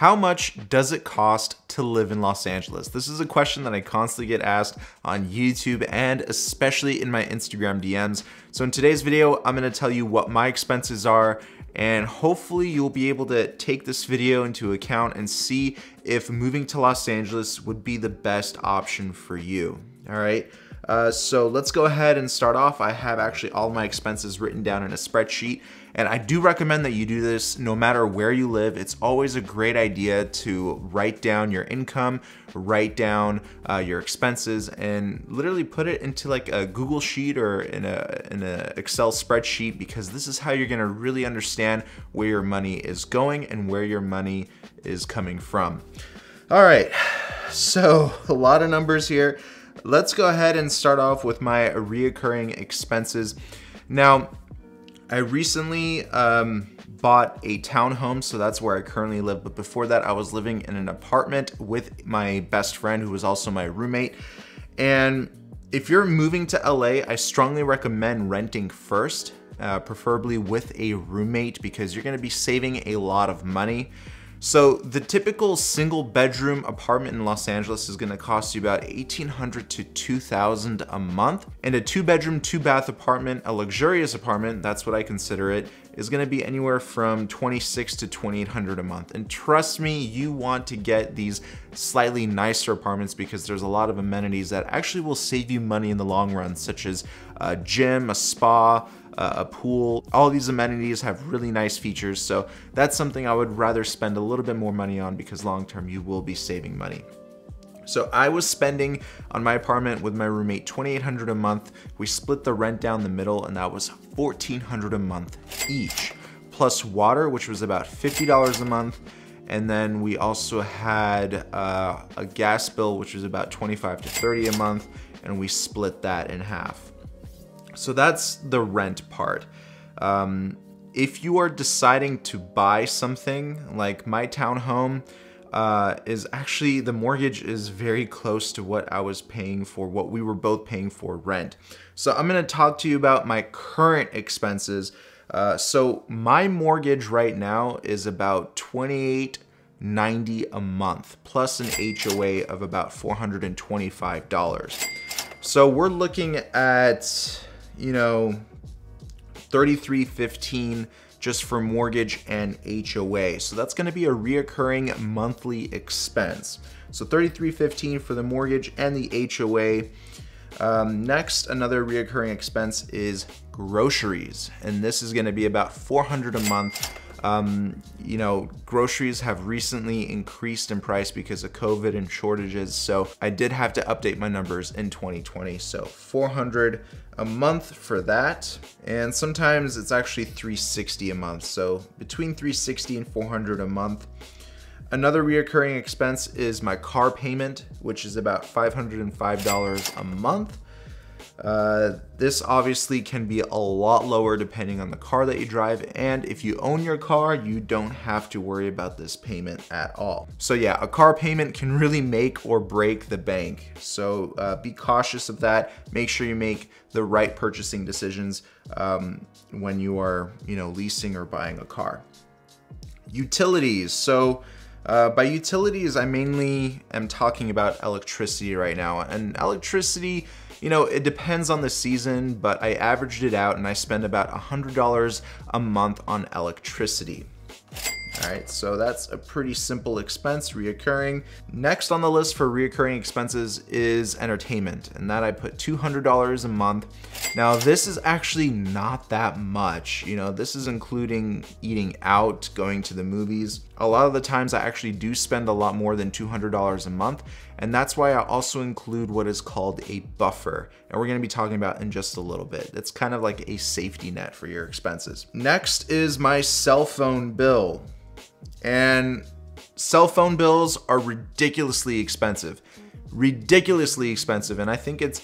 How much does it cost to live in Los Angeles? This is a question that I constantly get asked on YouTube and especially in my Instagram DMs. So in today's video, I'm gonna tell you what my expenses are, and hopefully you'll be able to take this video into account and see if moving to Los Angeles would be the best option for you, all right? So let's go ahead and start off. I have actually all my expenses written down in a spreadsheet, and I do recommend that you do this no matter where you live. It's always a great idea to write down your income, write down your expenses, and literally put it into like a Google sheet or in a Excel spreadsheet, because this is how you're gonna really understand where your money is going and where your money is coming from. All right, so a lot of numbers here. Let's go ahead and start off with my reoccurring expenses. Now, I recently bought a townhome, so that's where I currently live. But before that, I was living in an apartment with my best friend who was also my roommate. And if you're moving to LA, I strongly recommend renting first, preferably with a roommate, because you're gonna be saving a lot of money. So the typical single bedroom apartment in Los Angeles is gonna cost you about $1,800 to $2,000 a month. And a 2-bedroom, 2-bath apartment, a luxurious apartment, that's what I consider it, is gonna be anywhere from $2,600 to $2,800 a month. And trust me, you want to get these slightly nicer apartments because there's a lot of amenities that actually will save you money in the long run, such as a gym, a spa, a pool. All these amenities have really nice features, so that's something I would rather spend a little bit more money on, because long term you will be saving money. So I was spending on my apartment with my roommate $2,800 a month. We split the rent down the middle, and that was $1,400 a month each, plus water, which was about $50 a month. And then we also had a gas bill, which was about $25 to $30 a month, and we split that in half. So that's the rent part. If you are deciding to buy something, like my townhome is actually, the mortgage is very close to what I was paying for, what we were both paying for rent. So I'm gonna talk to you about my current expenses. So my mortgage right now is about $2,890 a month, plus an HOA of about $425. So we're looking at, you know, $3,315 just for mortgage and HOA. So that's gonna be a reoccurring monthly expense. So $3,315 for the mortgage and the HOA. Next, another reoccurring expense is groceries. And this is gonna be about $400 a month. You know, groceries have recently increased in price because of COVID and shortages. So I did have to update my numbers in 2020. So $400 a month for that. And sometimes it's actually $360 a month. So between $360 and $400 a month. Another reoccurring expense is my car payment, which is about $505 a month. This obviously can be a lot lower depending on the car that you drive, and if you own your car, you don't have to worry about this payment at all. So yeah, a car payment can really make or break the bank. So be cautious of that. Make sure you make the right purchasing decisions when you are, you know, leasing or buying a car. Utilities. So by utilities, I mainly am talking about electricity right now. And electricity, you know, it depends on the season, but I averaged it out and I spend about $100 a month on electricity. All right, so that's a pretty simple expense, reoccurring. Next on the list for reoccurring expenses is entertainment, and that I put $200 a month. Now this is actually not that much. You know, this is including eating out, going to the movies. A lot of the times I actually do spend a lot more than $200 a month, and that's why I also include what is called a buffer, and we're gonna be talking about in just a little bit. It's kind of like a safety net for your expenses. Next is my cell phone bill. And cell phone bills are ridiculously expensive. And I think it's,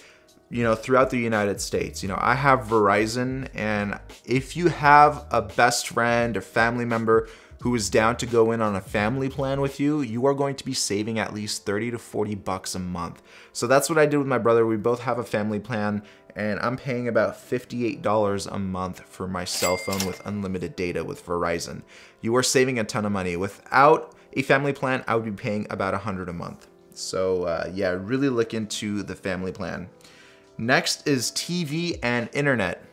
you know, throughout the United States. You know, I have Verizon, and if you have a best friend or family member who is down to go in on a family plan with you, you are going to be saving at least $30 to $40 a month. So that's what I did with my brother. We both have a family plan, and I'm paying about $58 a month for my cell phone with unlimited data with Verizon. You are saving a ton of money. Without a family plan, I would be paying about $100 a month. So yeah, really look into the family plan. Next is TV and internet.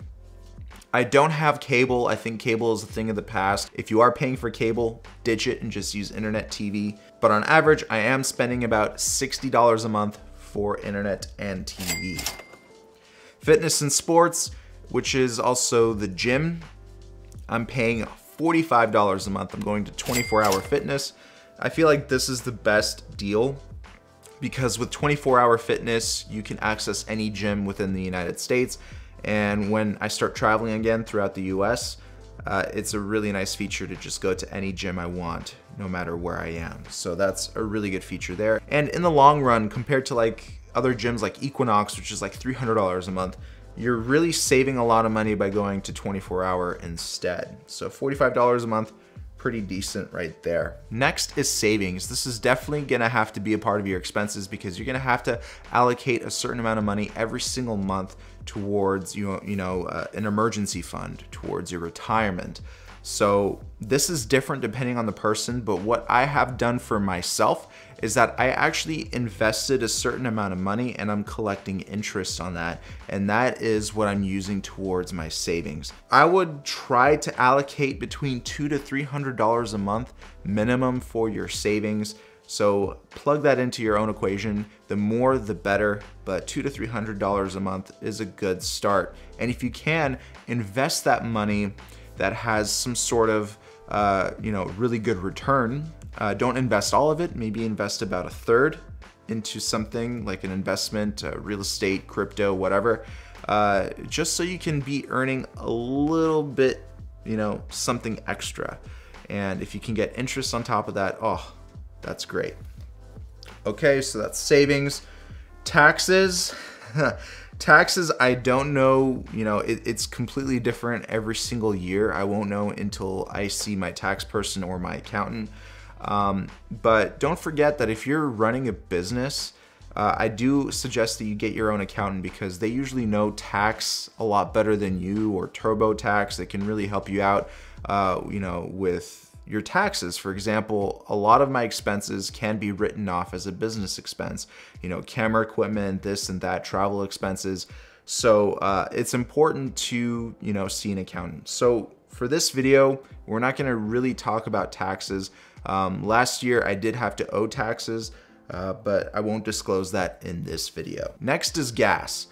I don't have cable. I think cable is a thing of the past. If you are paying for cable, ditch it and just use internet TV. But on average, I am spending about $60 a month for internet and TV. Fitness and sports, which is also the gym, I'm paying $45 a month. I'm going to 24 hour fitness. I feel like this is the best deal because with 24 hour fitness, you can access any gym within the United States. And when I start traveling again throughout the US, it's a really nice feature to just go to any gym I want, no matter where I am. So that's a really good feature there. And in the long run, compared to like other gyms like Equinox, which is like $300 a month, you're really saving a lot of money by going to 24 hour instead. So $45 a month, pretty decent right there. Next is savings. This is definitely gonna have to be a part of your expenses because you're gonna have to allocate a certain amount of money every single month towards an emergency fund, towards your retirement. So this is different depending on the person, but what I have done for myself is that I actually invested a certain amount of money and I'm collecting interest on that. And that is what I'm using towards my savings. I would try to allocate between $200 to $300 a month minimum for your savings. So plug that into your own equation. The more, the better, but $200 to $300 a month is a good start. And if you can, invest that money that has some sort of really good return. Don't invest all of it, maybe invest about a third into something like an investment, real estate, crypto, whatever, just so you can be earning a little bit, something extra. And if you can get interest on top of that, oh, that's great. Okay, so that's savings. Taxes. Taxes, I don't know, it's completely different every single year. I won't know until I see my tax person or my accountant. But don't forget that if you're running a business, I do suggest that you get your own accountant because they usually know tax a lot better than you, or TurboTax. They can really help you out, with your taxes. For example, a lot of my expenses can be written off as a business expense, camera equipment, this and that, travel expenses. So it's important to, see an accountant. So for this video, we're not gonna really talk about taxes. Last year I did have to owe taxes, but I won't disclose that in this video. Next is gas.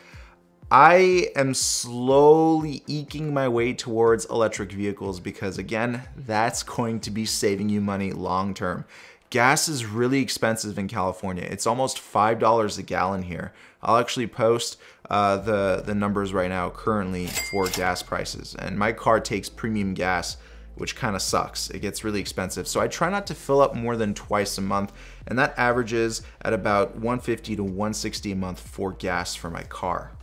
I am slowly eking my way towards electric vehicles because again, that's going to be saving you money long-term. Gas is really expensive in California. It's almost $5 a gallon here. I'll actually post the numbers right now currently for gas prices. And my car takes premium gas, which kind of sucks. It gets really expensive. So I try not to fill up more than twice a month, and that averages at about $150 to $160 a month for gas for my car.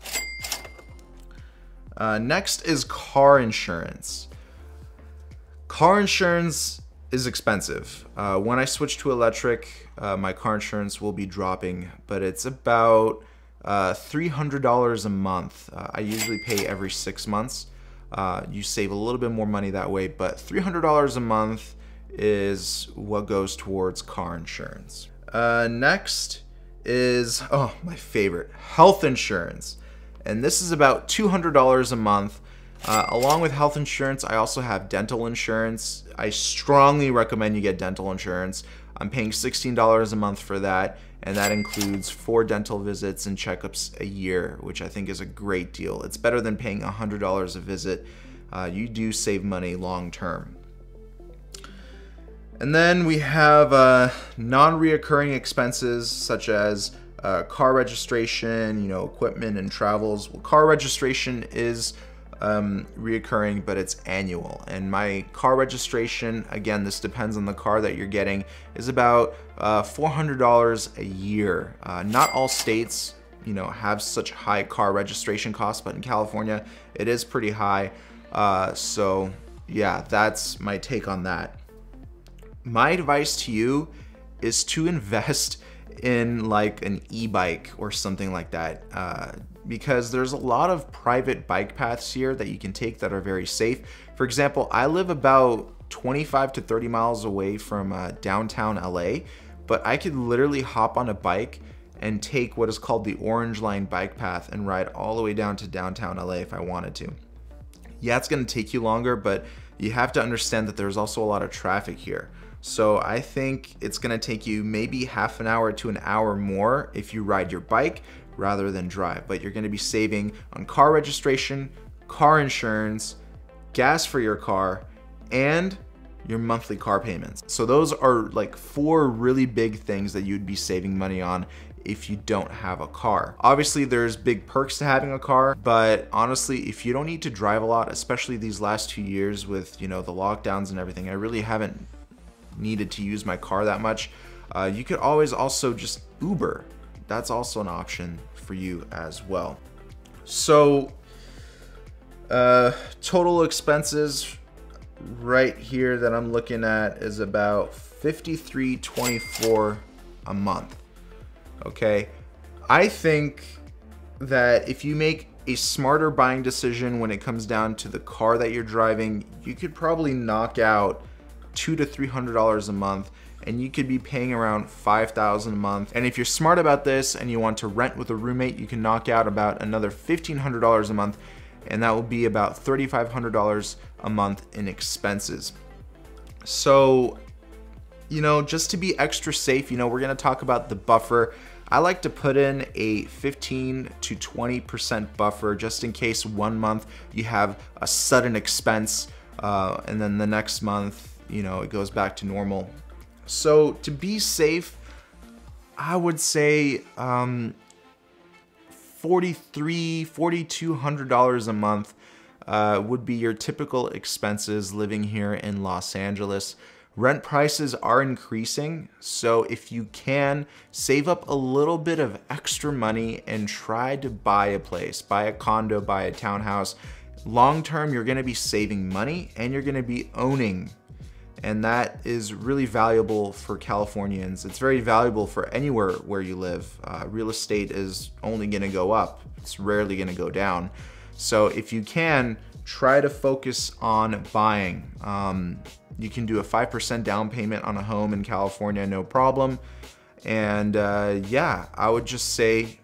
Next is car insurance. Car insurance is expensive. When I switch to electric, my car insurance will be dropping, but it's about $300 a month. I usually pay every 6 months. You save a little bit more money that way, but $300 a month is what goes towards car insurance. Next is, oh, my favorite, health insurance. And this is about $200 a month. Along with health insurance, I also have dental insurance. I strongly recommend you get dental insurance. I'm paying $16 a month for that, and that includes 4 dental visits and checkups a year, which I think is a great deal. It's better than paying $100 a visit. You do save money long term. And then we have non-reoccurring expenses such as car registration, equipment and travels. Well, car registration is reoccurring, but it's annual. And my car registration, again, this depends on the car that you're getting, is about $400 a year. Not all states, have such high car registration costs, but in California, it is pretty high. So yeah, that's my take on that. My advice to you is to invest in like an e-bike or something like that, because there's a lot of private bike paths here that you can take that are very safe. For example, I live about 25 to 30 miles away from downtown LA, but I could literally hop on a bike and take what is called the Orange Line bike path and ride all the way down to downtown LA if I wanted to. Yeah, it's gonna take you longer, but you have to understand that there's also a lot of traffic here. So I think it's gonna take you maybe half an hour to an hour more if you ride your bike rather than drive, but you're gonna be saving on car registration, car insurance, gas for your car, and your monthly car payments. So those are like four really big things that you'd be saving money on if you don't have a car. Obviously there's big perks to having a car, but honestly, if you don't need to drive a lot, especially these last 2 years with, you know, the lockdowns and everything, I really haven't needed to use my car that much. You could always also just Uber. That's also an option for you as well. So total expenses right here that I'm looking at is about $53.24 a month. Okay, I think that if you make a smarter buying decision when it comes down to the car that you're driving, you could probably knock out $200 to $300 a month, and you could be paying around $5,000 a month. And if you're smart about this and you want to rent with a roommate, you can knock out about another $1,500 a month, and that will be about $3,500 a month in expenses. So, you know, just to be extra safe, you know, we're gonna talk about the buffer. I like to put in a 15 to 20% buffer just in case 1 month you have a sudden expense and then the next month, you know, it goes back to normal. So to be safe, I would say $4,200 a month would be your typical expenses living here in Los Angeles. Rent prices are increasing, so if you can, save up a little bit of extra money and try to buy a place, buy a condo, buy a townhouse. Long term, you're gonna be saving money and you're gonna be owning, and that is really valuable for Californians. It's very valuable for anywhere where you live. Real estate is only gonna go up. It's rarely gonna go down. So if you can, try to focus on buying. You can do a 5% down payment on a home in California, no problem. And yeah, I would just say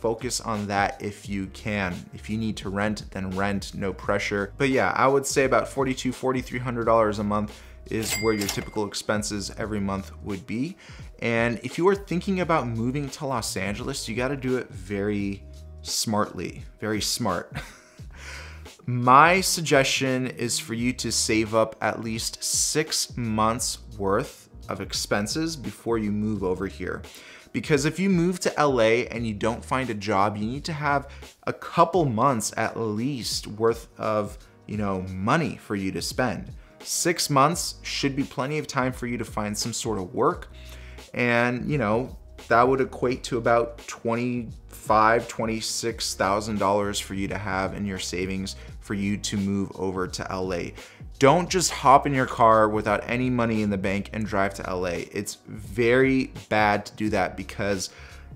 focus on that if you can. If you need to rent, then rent, no pressure. But yeah, I would say about $4,300 a month is where your typical expenses every month would be. And if you are thinking about moving to Los Angeles, you gotta do it very smartly, very smart. My suggestion is for you to save up at least 6 months worth of expenses before you move over here. Because if you move to LA and you don't find a job, you need to have a couple months at least worth of, you know, money for you to spend. 6 months should be plenty of time for you to find some sort of work. And, you know, that would equate to about $25,000, $26,000 for you to have in your savings for you to move over to LA. Don't just hop in your car without any money in the bank and drive to LA. It's very bad to do that because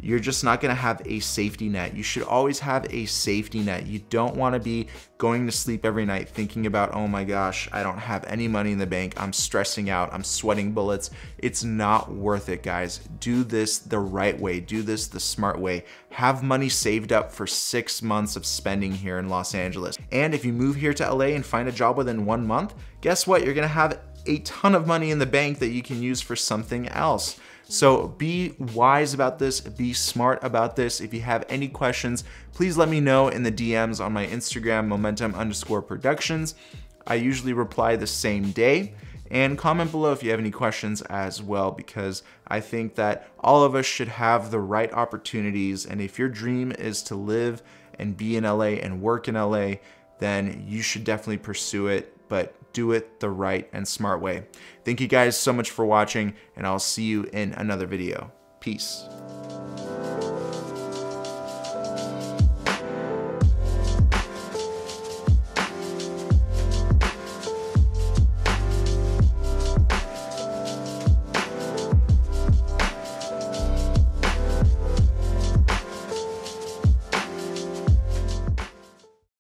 you're just not gonna have a safety net. You should always have a safety net. You don't wanna be going to sleep every night thinking about, oh my gosh, I don't have any money in the bank. I'm stressing out, I'm sweating bullets. It's not worth it, guys. Do this the right way. Do this the smart way. Have money saved up for 6 months of spending here in Los Angeles. And if you move here to LA and find a job within 1 month, guess what? You're gonna have a ton of money in the bank that you can use for something else. So be wise about this, be smart about this. If you have any questions, please let me know in the DMs on my Instagram, momentum_productions. I usually reply the same day, and comment below if you have any questions as well, because I think that all of us should have the right opportunities. And if your dream is to live and be in LA and work in LA, then you should definitely pursue it, but do it the right and smart way. Thank you guys so much for watching, and I'll see you in another video. Peace.